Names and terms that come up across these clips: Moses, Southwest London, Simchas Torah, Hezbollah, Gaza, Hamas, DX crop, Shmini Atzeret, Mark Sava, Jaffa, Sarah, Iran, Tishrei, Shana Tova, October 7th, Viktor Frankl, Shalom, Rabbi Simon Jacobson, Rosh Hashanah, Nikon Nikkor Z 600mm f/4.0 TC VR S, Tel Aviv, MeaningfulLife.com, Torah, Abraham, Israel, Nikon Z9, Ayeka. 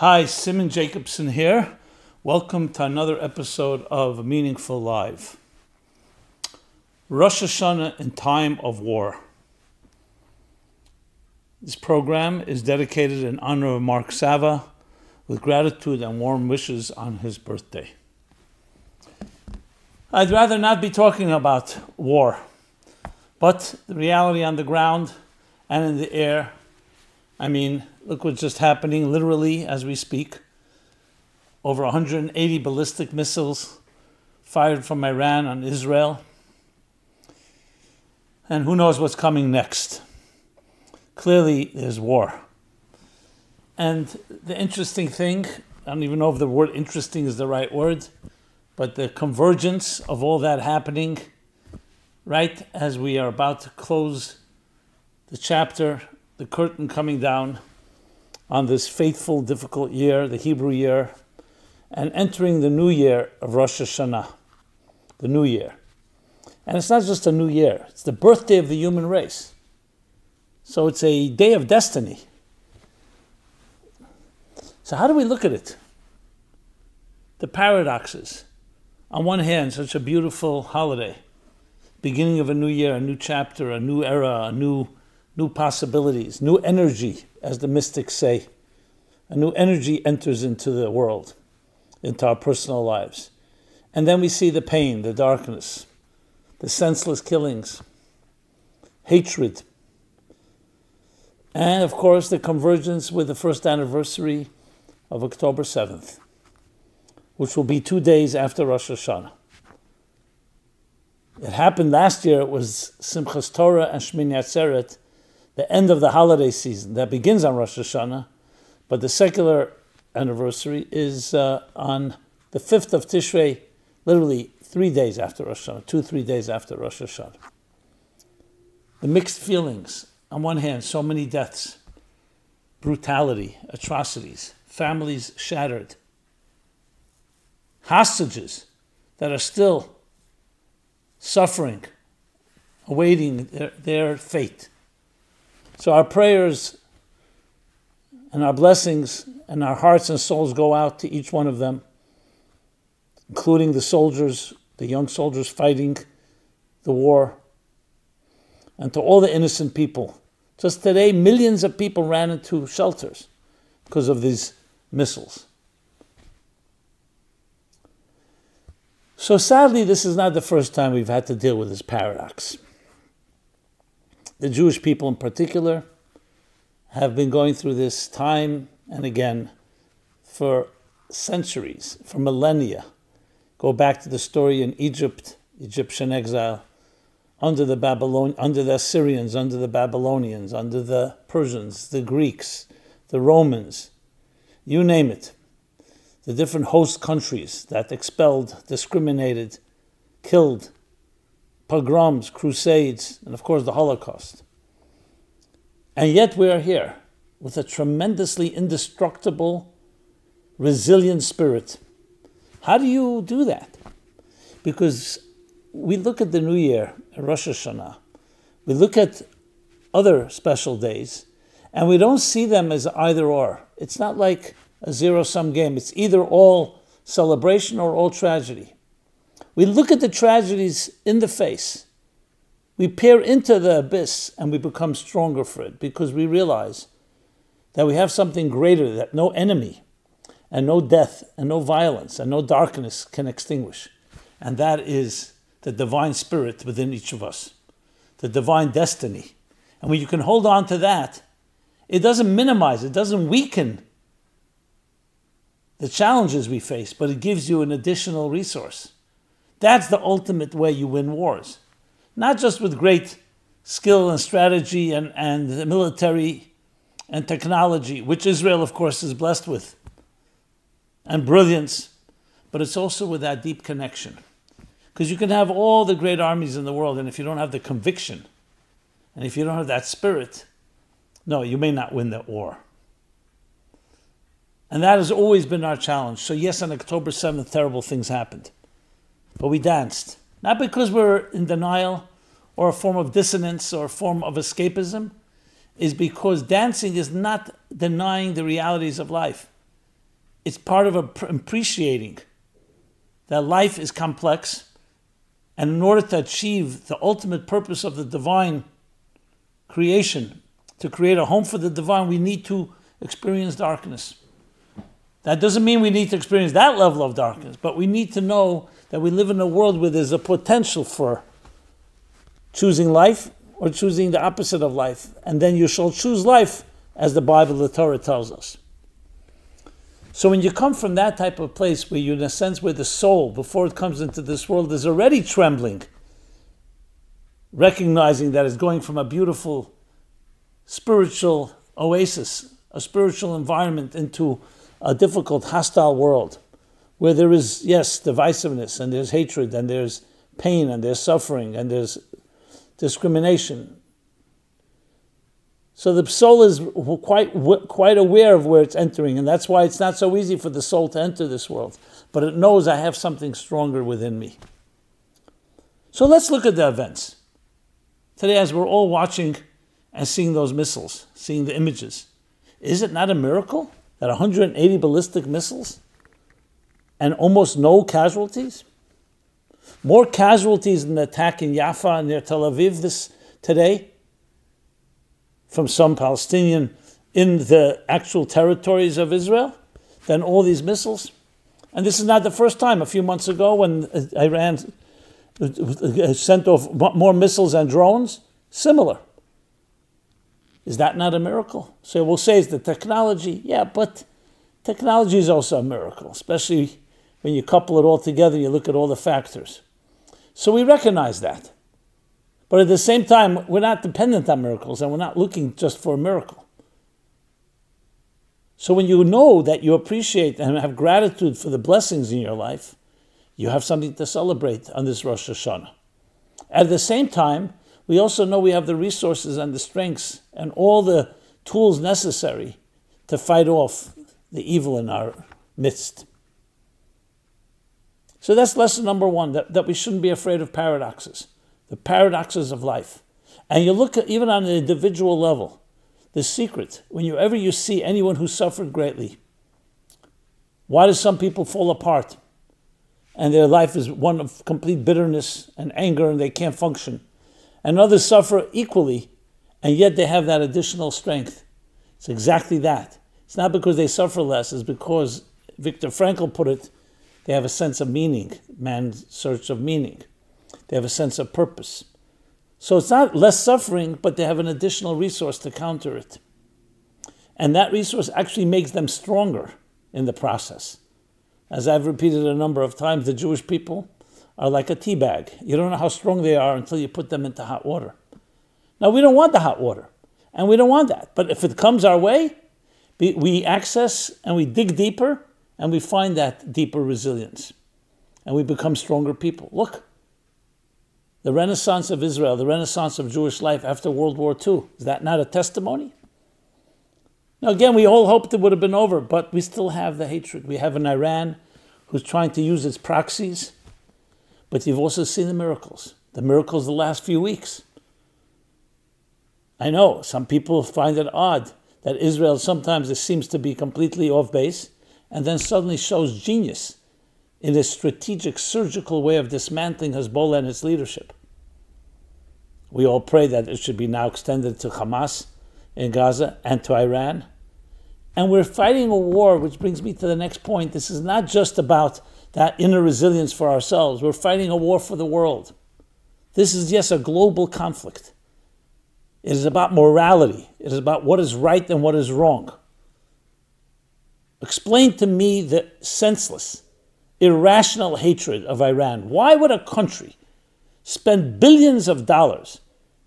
Hi, Simon Jacobson here. Welcome to another episode of Meaningful Live. Rosh Hashanah in Time of War. This program is dedicated in honor of Mark Sava, with gratitude and warm wishes on his birthday. I'd rather not be talking about war, but the reality on the ground and in the air. I mean, look what's just happening literally as we speak. Over 180 ballistic missiles fired from Iran on Israel. And who knows what's coming next. Clearly, there's war. And the interesting thing, I don't even know if the word interesting is the right word, but the convergence of all that happening right as we are about to close the chapter, the curtain coming down on this fateful, difficult year, the Hebrew year, and entering the new year of Rosh Hashanah, the new year. And it's not just a new year, it's the birthday of the human race. So it's a day of destiny. So how do we look at it? The paradoxes. On one hand, such a beautiful holiday, beginning of a new year, a new chapter, a new era, a new possibilities, new energy, as the mystics say. A new energy enters into the world, into our personal lives. And then we see the pain, the darkness, the senseless killings, hatred, and of course the convergence with the first anniversary of October 7th, which will be 2 days after Rosh Hashanah. It happened last year. It was Simchas Torah and Shmini Atzeret, the end of the holiday season that begins on Rosh Hashanah, but the secular anniversary is on the 5th of Tishrei, literally 3 days after Rosh Hashanah, 2-3 days after Rosh Hashanah. The mixed feelings. On one hand, so many deaths, brutality, atrocities, families shattered, hostages that are still suffering, awaiting their fate. So our prayers and our blessings and our hearts and souls go out to each one of them, including the soldiers, the young soldiers fighting the war, and to all the innocent people. Just today, millions of people ran into shelters because of these missiles. So sadly, this is not the first time we've had to deal with this paradox. The Jewish people in particular have been going through this time and again for centuries, for millennia. Go back to the story in Egypt, Egyptian exile, under the Assyrians, under the Babylonians, under the Persians, the Greeks, the Romans, you name it. The different host countries that expelled, discriminated, killed, pogroms, crusades, and of course the Holocaust. And yet we are here with a tremendously indestructible, resilient spirit. How do you do that? Because we look at the new year, Rosh Hashanah, we look at other special days, and we don't see them as either or. It's not like a zero-sum game. It's either all celebration or all tragedy. We look at the tragedies in the face. We peer into the abyss and we become stronger for it because we realize that we have something greater that no enemy and no death and no violence and no darkness can extinguish. And that is the divine spirit within each of us, the divine destiny. And when you can hold on to that, it doesn't minimize, it doesn't weaken the challenges we face, but it gives you an additional resource. That's the ultimate way you win wars. Not just with great skill and strategy and the military and technology, which Israel, of course, is blessed with, and brilliance, but it's also with that deep connection. Because you can have all the great armies in the world, and if you don't have the conviction, and if you don't have that spirit, no, you may not win that war. And that has always been our challenge. So yes, on October 7th, terrible things happened. But we danced, not because we're in denial or a form of dissonance or a form of escapism, is because dancing is not denying the realities of life. It's part of appreciating that life is complex, and in order to achieve the ultimate purpose of the divine creation, to create a home for the divine, we need to experience darkness. That doesn't mean we need to experience that level of darkness, but we need to know that we live in a world where there's a potential for choosing life or choosing the opposite of life. And then you shall choose life, as the Bible, the Torah, tells us. So when you come from that type of place where you, in a sense, where the soul, before it comes into this world, is already trembling, recognizing that it's going from a beautiful spiritual oasis, a spiritual environment, into a difficult, hostile world where there is, yes, divisiveness, and there's hatred, and there's pain, and there's suffering, and there's discrimination. So the soul is quite aware of where it's entering, and that's why it's not so easy for the soul to enter this world. But it knows, I have something stronger within me. So let's look at the events. Today, as we're all watching and seeing those missiles, seeing the images, is it not a miracle that 180 ballistic missiles and almost no casualties? More casualties in the attack in Jaffa near Tel Aviv today, from some Palestinian in the actual territories of Israel, than all these missiles. And this is not the first time. A few months ago, when Iran sent off more missiles and drones, similar. Is that not a miracle? So we'll say it's the technology. Yeah, but technology is also a miracle, especially when you couple it all together, you look at all the factors. So we recognize that. But at the same time, we're not dependent on miracles, and we're not looking just for a miracle. So when you know that, you appreciate and have gratitude for the blessings in your life, you have something to celebrate on this Rosh Hashanah. At the same time, we also know we have the resources and the strengths and all the tools necessary to fight off the evil in our midst. So that's lesson number one, that we shouldn't be afraid of paradoxes. The paradoxes of life. And you look at, even on an individual level, the secret, whenever you see anyone who suffered greatly, why do some people fall apart? And their life is one of complete bitterness and anger, and they can't function. And others suffer equally, and yet they have that additional strength. It's exactly that. It's not because they suffer less, it's because, Viktor Frankl put it, they have a sense of meaning, man's search of meaning. They have a sense of purpose. So it's not less suffering, but they have an additional resource to counter it. And that resource actually makes them stronger in the process. As I've repeated a number of times, the Jewish people are like a tea bag. You don't know how strong they are until you put them into hot water. Now, we don't want the hot water, and we don't want that. But if it comes our way, we access and we dig deeper, and we find that deeper resilience. And we become stronger people. Look. The Renaissance of Israel, the Renaissance of Jewish life after World War II, is that not a testimony? Now again, we all hoped it would have been over, but we still have the hatred. We have an Iran who's trying to use its proxies, but you've also seen the miracles. The miracles the last few weeks. I know, some people find it odd that Israel sometimes it seems to be completely off base, and then suddenly shows genius in a strategic, surgical way of dismantling Hezbollah and its leadership. We all pray that it should be now extended to Hamas in Gaza and to Iran. And we're fighting a war, which brings me to the next point. This is not just about that inner resilience for ourselves. We're fighting a war for the world. This is, yes, a global conflict. It is about morality. It is about what is right and what is wrong. Explain to me the senseless, irrational hatred of Iran. Why would a country spend billions of dollars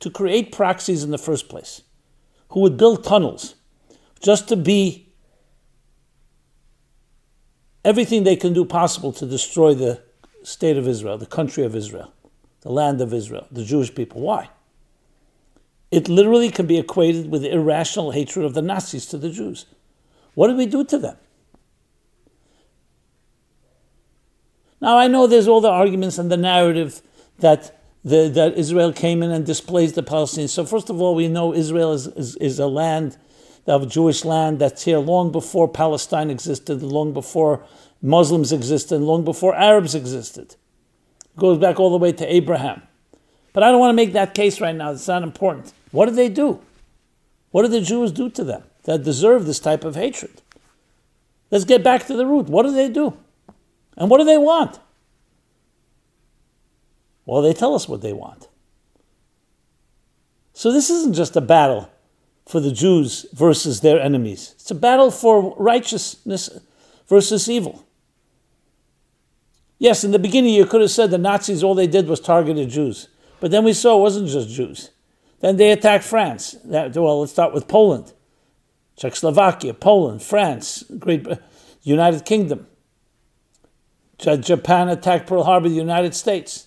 to create proxies in the first place, who would build tunnels just to be everything they can do possible to destroy the state of Israel, the country of Israel, the land of Israel, the Jewish people? Why? It literally can be equated with the irrational hatred of the Nazis to the Jews. What did we do to them? Now, I know there's all the arguments and the narrative that Israel came in and displaced the Palestinians. So first of all, we know Israel is a land of Jewish land that's here long before Palestine existed, long before Muslims existed, long before Arabs existed. It goes back all the way to Abraham. But I don't want to make that case right now. It's not important. What did they do? What did the Jews do to them that deserve this type of hatred? Let's get back to the root. What did they do? And what do they want? Well, they tell us what they want. So this isn't just a battle for the Jews versus their enemies. It's a battle for righteousness versus evil. Yes, in the beginning you could have said the Nazis, all they did was targeted Jews. But then we saw it wasn't just Jews. Then they attacked France. Well, let's start with Poland, Czechoslovakia, Poland, France, United Kingdom. Japan attacked Pearl Harbor, the United States.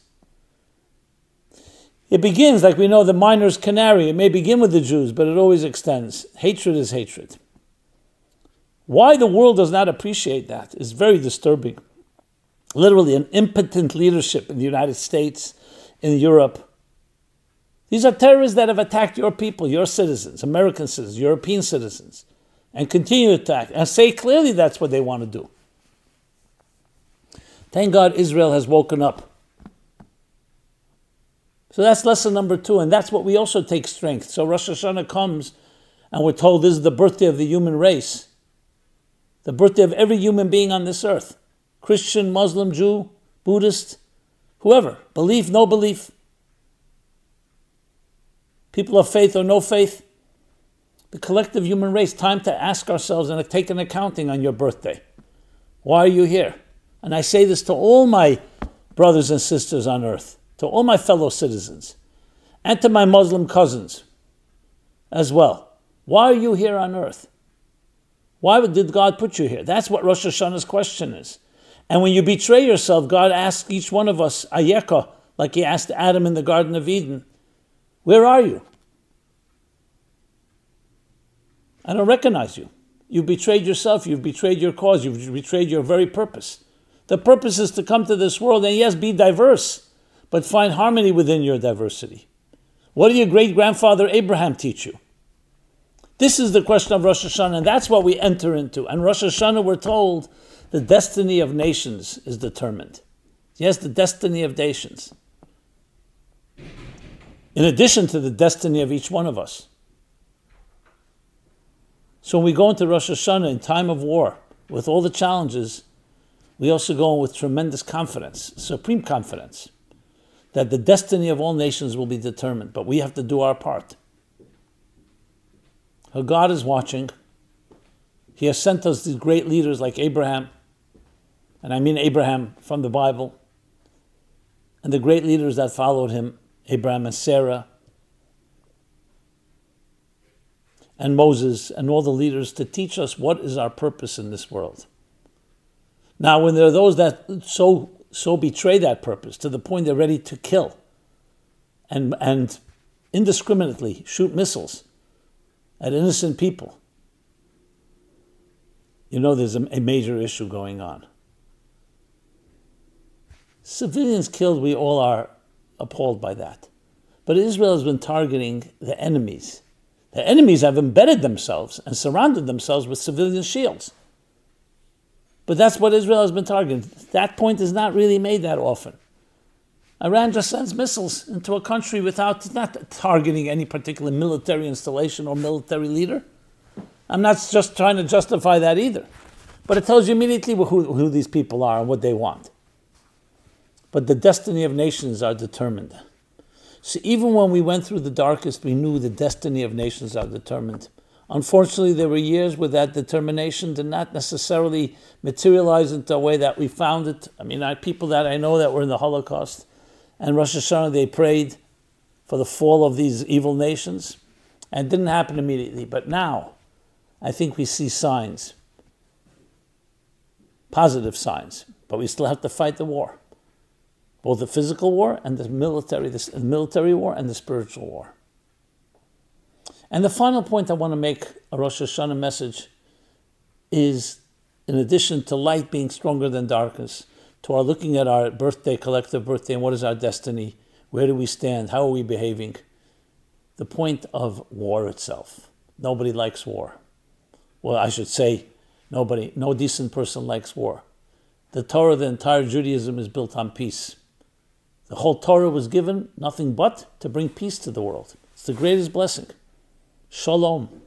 It begins, like we know, the miner's canary. It may begin with the Jews, but it always extends. Hatred is hatred. Why the world does not appreciate that is very disturbing. Literally, an impotent leadership in the United States, in Europe. These are terrorists that have attacked your people, your citizens, American citizens, European citizens, and continue to attack and say clearly that's what they want to do. Thank God Israel has woken up. So that's lesson number 2, and that's what we also take strength. So Rosh Hashanah comes, and we're told this is the birthday of the human race, the birthday of every human being on this earth, Christian, Muslim, Jew, Buddhist, whoever, belief, no belief, people of faith or no faith, the collective human race. Time to ask ourselves and take an accounting on your birthday. Why are you here? And I say this to all my brothers and sisters on earth, to all my fellow citizens, and to my Muslim cousins as well. Why are you here on earth? Why did God put you here? That's what Rosh Hashanah's question is. And when you betray yourself, God asks each one of us, Ayeka, like he asked Adam in the Garden of Eden, where are you? I don't recognize you. You've betrayed yourself. You've betrayed your cause. You've betrayed your very purpose. The purpose is to come to this world and, yes, be diverse, but find harmony within your diversity. What did your great-grandfather Abraham teach you? This is the question of Rosh Hashanah, and that's what we enter into. And Rosh Hashanah, we're told, the destiny of nations is determined. Yes, the destiny of nations. In addition to the destiny of each one of us. So when we go into Rosh Hashanah in time of war, with all the challenges, we also go in with tremendous confidence, supreme confidence, that the destiny of all nations will be determined. But we have to do our part. Our God is watching. He has sent us these great leaders like Abraham, and I mean Abraham from the Bible, and the great leaders that followed him, Abraham and Sarah, and Moses, and all the leaders to teach us what is our purpose in this world. Now, when there are those that so betray that purpose to the point they're ready to kill and indiscriminately shoot missiles at innocent people, you know there's a major issue going on. Civilians killed, we all are appalled by that. But Israel has been targeting the enemies. The enemies have embedded themselves and surrounded themselves with civilian shields. But that's what Israel has been targeting. That point is not really made that often. Iran just sends missiles into a country without not targeting any particular military installation or military leader. I'm not just trying to justify that either. But it tells you immediately who these people are and what they want. But the destiny of nations are determined. So even when we went through the darkest, we knew the destiny of nations are determined. Unfortunately, there were years where that determination did not necessarily materialize into a way that we found it. I mean, people that I know that were in the Holocaust, and Rosh Hashanah, they prayed for the fall of these evil nations, and it didn't happen immediately. But now, I think we see signs, positive signs, but we still have to fight the war. Both the physical war and the military war and the spiritual war. And the final point I want to make a Rosh Hashanah message is, in addition to light being stronger than darkness, to our looking at our birthday, collective birthday, and what is our destiny, where do we stand, how are we behaving, the point of war itself. Nobody likes war. well, I should say, nobody, no decent person likes war. The Torah, the entire Judaism, is built on peace. The whole Torah was given nothing but to bring peace to the world. It's the greatest blessing. Shalom.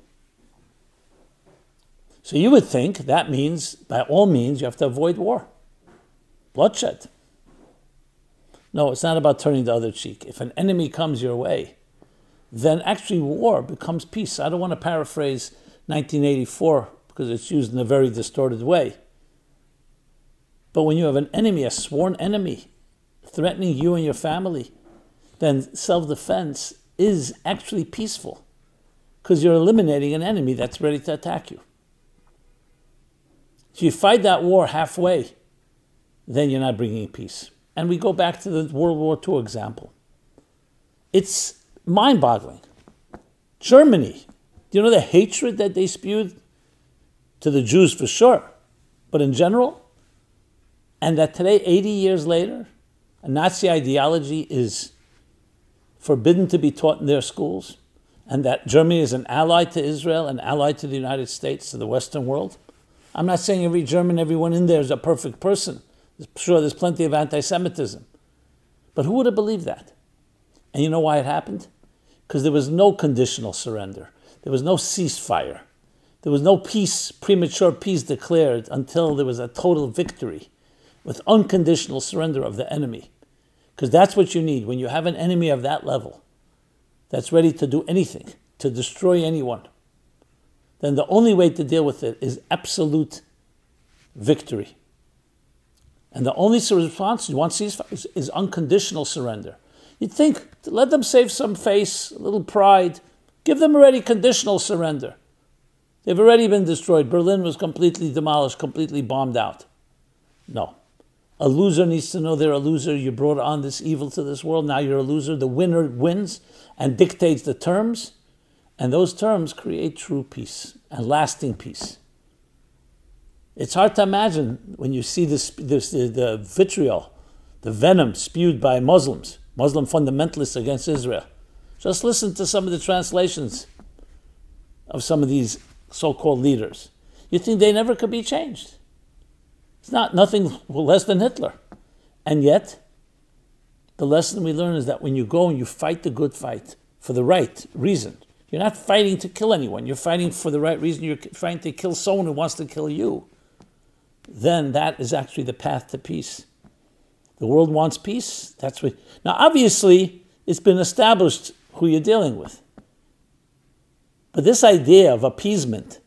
So you would think that means, by all means, you have to avoid war. Bloodshed. No, it's not about turning the other cheek. If an enemy comes your way, then actually war becomes peace. I don't want to paraphrase 1984 because it's used in a very distorted way. But when you have an enemy, a sworn enemy, threatening you and your family, then self-defense is actually peaceful because you're eliminating an enemy that's ready to attack you. So you fight that war halfway, then you're not bringing peace. And we go back to the World War II example. It's mind-boggling. Germany, do you know the hatred that they spewed? To the Jews for sure, but in general? And that today, 80 years later, a Nazi ideology is forbidden to be taught in their schools, and that Germany is an ally to Israel, an ally to the United States, to the Western world. I'm not saying every German, everyone in there is a perfect person. Sure, there's plenty of anti-Semitism. But who would have believed that? And you know why it happened? Because there was no conditional surrender. There was no ceasefire. There was no peace, premature peace declared until there was a total victory, with unconditional surrender of the enemy. Because that's what you need. When you have an enemy of that level, that's ready to do anything, to destroy anyone, then the only way to deal with it is absolute victory. And the only response you want to ceasefire is unconditional surrender. You'd think, let them save some face, a little pride. Give them already conditional surrender. They've already been destroyed. Berlin was completely demolished, completely bombed out. No. A loser needs to know they're a loser. You brought on this evil to this world. Now you're a loser. The winner wins and dictates the terms. And those terms create true peace and lasting peace. It's hard to imagine when you see the vitriol, the venom spewed by Muslims, Muslim fundamentalists against Israel. Just listen to some of the translations of some of these so-called leaders. You think they never could be changed. It's not nothing less than Hitler. And yet, the lesson we learn is that when you go and you fight the good fight for the right reason, you're not fighting to kill anyone. You're fighting for the right reason. You're trying to kill someone who wants to kill you. Then that is actually the path to peace. The world wants peace. That's what. Now, obviously, it's been established who you're dealing with. But this idea of appeasement,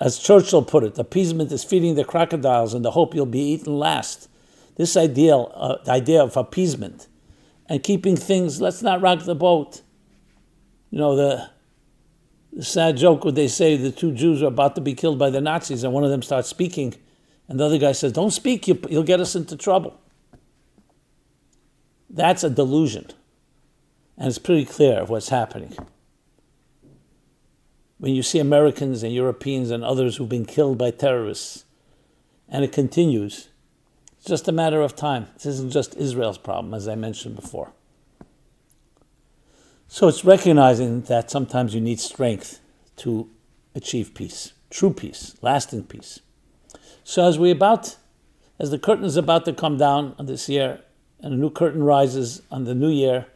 as Churchill put it, appeasement is feeding the crocodiles in the hope you'll be eaten last. This ideal, the idea of appeasement and keeping things, let's not rock the boat. You know, the sad joke would they say the two Jews are about to be killed by the Nazis and one of them starts speaking and the other guy says, don't speak, you'll get us into trouble. That's a delusion. And it's pretty clear what's happening. When you see Americans and Europeans and others who've been killed by terrorists, and it continues, it's just a matter of time. This isn't just Israel's problem, as I mentioned before. So it's recognizing that sometimes you need strength to achieve peace, true peace, lasting peace. So as the curtain is about to come down on this year, and a new curtain rises on the new year,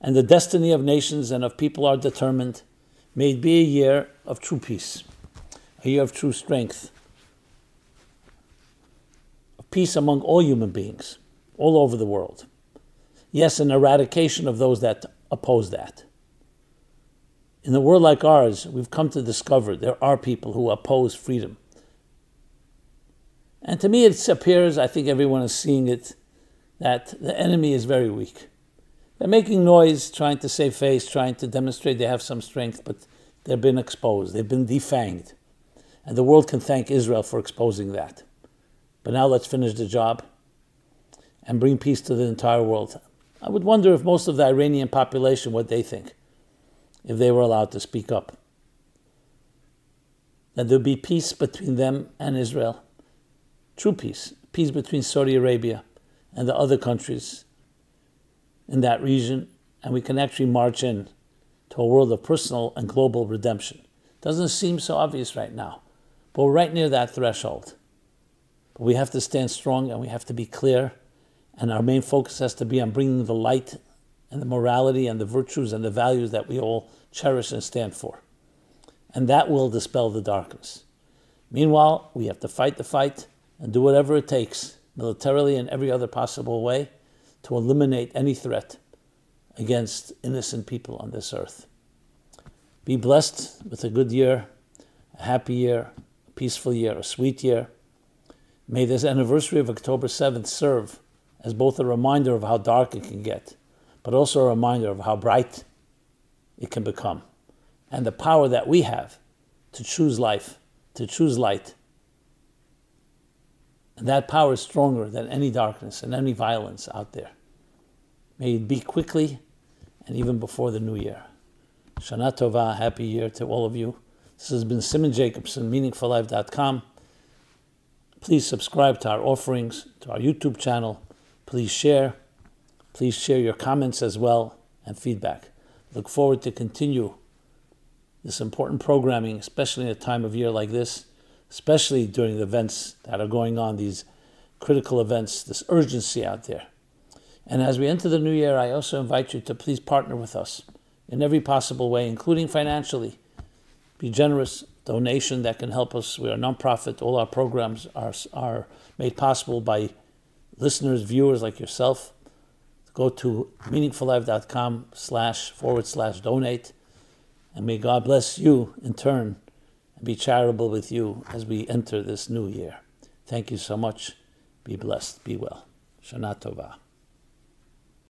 and the destiny of nations and of people are determined, may it be a year of true peace, a year of true strength, of peace among all human beings, all over the world. Yes, an eradication of those that oppose that. In a world like ours, we've come to discover there are people who oppose freedom. And to me it appears, I think everyone is seeing it, that the enemy is very weak. They're making noise, trying to save face, trying to demonstrate they have some strength, but they've been exposed, they've been defanged. And the world can thank Israel for exposing that. But now let's finish the job and bring peace to the entire world. I would wonder if most of the Iranian population, what they think, if they were allowed to speak up. That there'd be peace between them and Israel. True peace between Saudi Arabia and the other countries in that region, and we can actually march in to a world of personal and global redemption. Doesn't seem so obvious right now, but we're right near that threshold. But we have to stand strong and we have to be clear, and our main focus has to be on bringing the light and the morality and the virtues and the values that we all cherish and stand for. And that will dispel the darkness. Meanwhile, we have to fight the fight and do whatever it takes, militarily and every other possible way, to eliminate any threat against innocent people on this earth. Be blessed with a good year, a happy year, a peaceful year, a sweet year. May this anniversary of October 7th serve as both a reminder of how dark it can get, but also a reminder of how bright it can become, and the power that we have to choose life, to choose light. And that power is stronger than any darkness and any violence out there. May it be quickly and even before the new year. Shana Tova, happy year to all of you. This has been Simon Jacobson, MeaningfulLife.com. Please subscribe to our offerings, to our YouTube channel. Please share. Please share your comments as well and feedback. Look forward to continue this important programming, especially in a time of year like this, especially during the events that are going on, these critical events, this urgency out there. And as we enter the new year, I also invite you to please partner with us in every possible way, including financially. Be generous. Donation that can help us. We are a nonprofit. All our programs are made possible by listeners, viewers like yourself. Go to MeaningfulLife.com//donate. And may God bless you in turn and be charitable with you as we enter this new year. Thank you so much. Be blessed. Be well. Shana Tova.